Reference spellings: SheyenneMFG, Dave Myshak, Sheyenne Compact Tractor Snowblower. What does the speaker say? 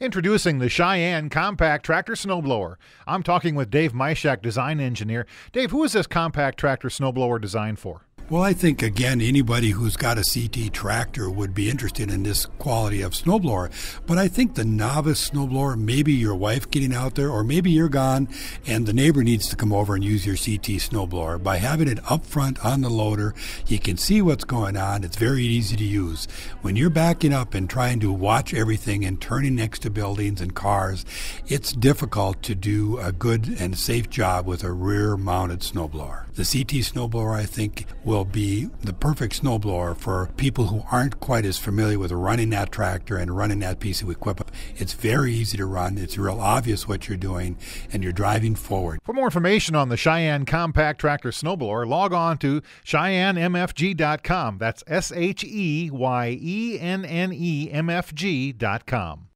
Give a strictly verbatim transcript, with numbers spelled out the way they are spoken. Introducing the Sheyenne Compact Tractor Snowblower. I'm talking with Dave Myshak, design engineer. Dave, who is this compact tractor snowblower designed for? Well, I think, again, anybody who's got a C T tractor would be interested in this quality of snowblower. But I think the novice snowblower, maybe your wife getting out there, or maybe you're gone and the neighbor needs to come over and use your C T snowblower. By having it up front on the loader, you can see what's going on. It's very easy to use. When you're backing up and trying to watch everything and turning next to buildings and cars, it's difficult to do a good and safe job with a rear-mounted snowblower. The C T snowblower, I think, will will be the perfect snowblower for people who aren't quite as familiar with running that tractor and running that piece of equipment. It's very easy to run, it's real obvious what you're doing, and you're driving forward. For more information on the Sheyenne Compact Tractor Snowblower, log on to Sheyenne M F G dot com. That's S H E Y E N N E M F G dot com.